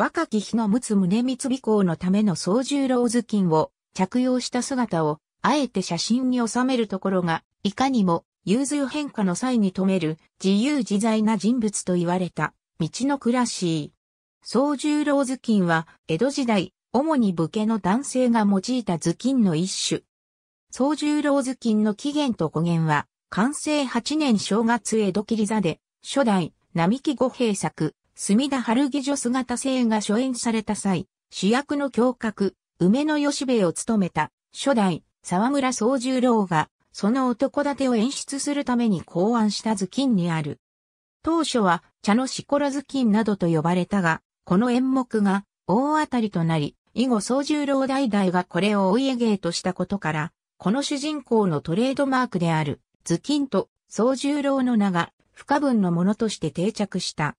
若き日の陸奥宗光公のための宗十郎頭巾を着用した姿を、あえて写真に収めるところが、いかにも、融通変化の際に富める自由自在な人物と言われた、みちのくらしい。宗十郎頭巾は、江戸時代、主に武家の男性が用いた頭巾の一種。宗十郎頭巾の起源と語源は、寛政8年正月江戸切座で、初代、並木五平作、隅田春木女姿性が初演された際、主役の侠客、梅の吉兵衛を務めた、初代、沢村宗十郎が、その男立てを演出するために考案した頭巾にある。当初は、茶のしころ頭巾などと呼ばれたが、この演目が、大当たりとなり、以後宗十郎代々がこれをお家芸としたことから、この主人公のトレードマークである、頭巾と宗十郎の名が、不可分のものとして定着した。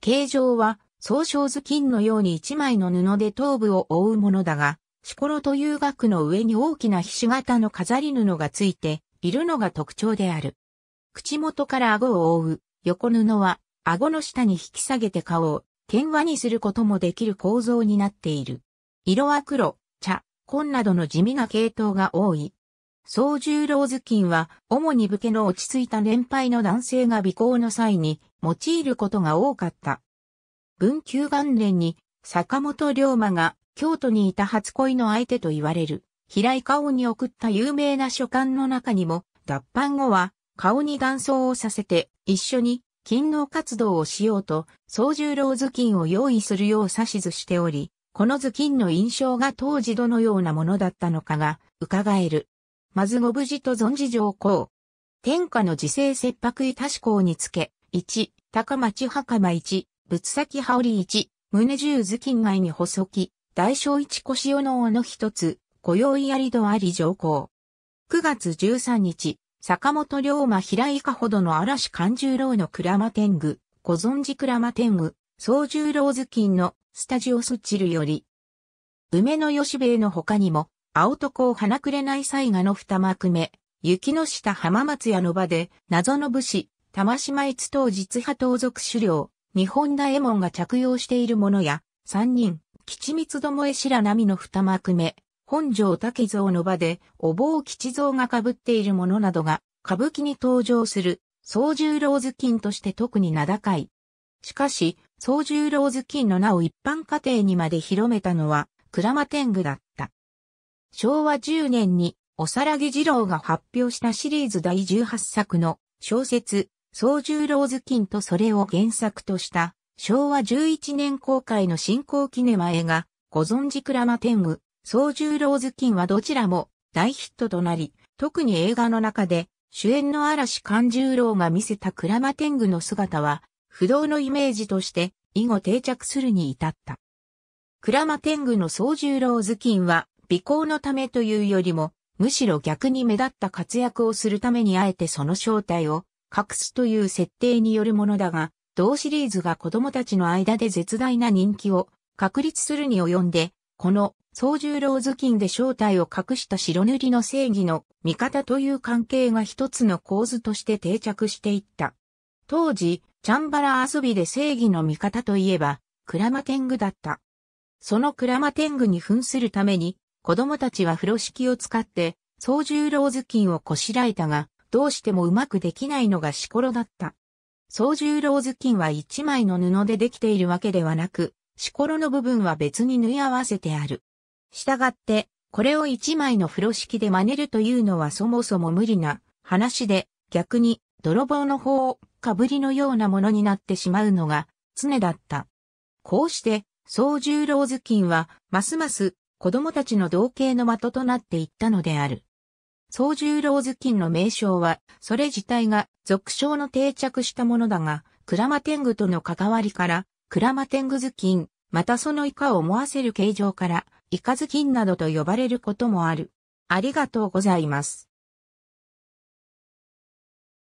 形状は、宗匠頭巾のように一枚の布で頭部を覆うものだが、しころという額の上に大きなひし形の飾り布がついているのが特徴である。口元から顎を覆う横布は顎の下に引き下げて顔を天輪にすることもできる構造になっている。色は黒、茶、紺などの地味な系統が多い。宗十郎頭巾は主に武家の落ち着いた年配の男性が尾行の際に用いることが多かった。文久元年に坂本龍馬が京都にいた初恋の相手と言われる、平井花緒に送った有名な書簡の中にも、脱藩後は、花緒に男装をさせて、一緒に、勤王活動をしようと、宗十郎頭巾を用意するよう指図しており、この頭巾の印象が当時どのようなものだったのかが、伺える。まずご無事と存じ上皇。天下の時勢切迫いたし功につけ、1、高町袴1、仏先羽織1、胸十頭巾外に細き。大正一腰尾の尾の一つ、今宵ありどあり上皇。9月13日、坂本龍馬平井花緒の嵐寛十郎の鞍馬天狗、ご存知鞍馬天狗、宗十郎頭巾のスタジオスチルより。梅の吉兵衛の他にも、青男を花紅雑賀の二幕目、雪の下浜松屋の場で、謎の武士、玉島逸等実派盗賊首領、日本大右衛門が着用しているものや、三人。吉光巴白波の二幕目、本城竹蔵の場で、お坊吉蔵が被っているものなどが、歌舞伎に登場する、宗十郎頭巾として特に名高い。しかし、宗十郎頭巾の名を一般家庭にまで広めたのは、鞍馬天狗だった。昭和10年に、おさらぎ二郎が発表したシリーズ第18作の小説、宗十郎頭巾とそれを原作とした、昭和11年公開の新興キネマ映画、ご存知鞍馬天狗、宗十郎頭巾はどちらも大ヒットとなり、特に映画の中で主演の嵐寛十郎が見せた鞍馬天狗の姿は、不動のイメージとして以後定着するに至った。鞍馬天狗の宗十郎頭巾は、美行のためというよりも、むしろ逆に目立った活躍をするためにあえてその正体を隠すという設定によるものだが、同シリーズが子供たちの間で絶大な人気を確立するに及んで、この宗十郎頭巾で正体を隠した白塗りの正義の味方という関係が一つの構図として定着していった。当時、チャンバラ遊びで正義の味方といえば、鞍馬天狗だった。その鞍馬天狗に扮するために、子供たちは風呂敷を使って、宗十郎頭巾をこしらえたが、どうしてもうまくできないのがしころだった。宗十郎頭巾は一枚の布でできているわけではなく、しころの部分は別に縫い合わせてある。したがって、これを一枚の風呂敷で真似るというのはそもそも無理な話で、逆に泥棒の方かぶりのようなものになってしまうのが常だった。こうして、宗十郎頭巾はますます子供たちの同型の的となっていったのである。宗十郎頭巾の名称は、それ自体が俗称の定着したものだが、鞍馬天狗との関わりから、鞍馬天狗頭巾、またその以下を思わせる形状から、イカ頭巾などと呼ばれることもある。ありがとうございます。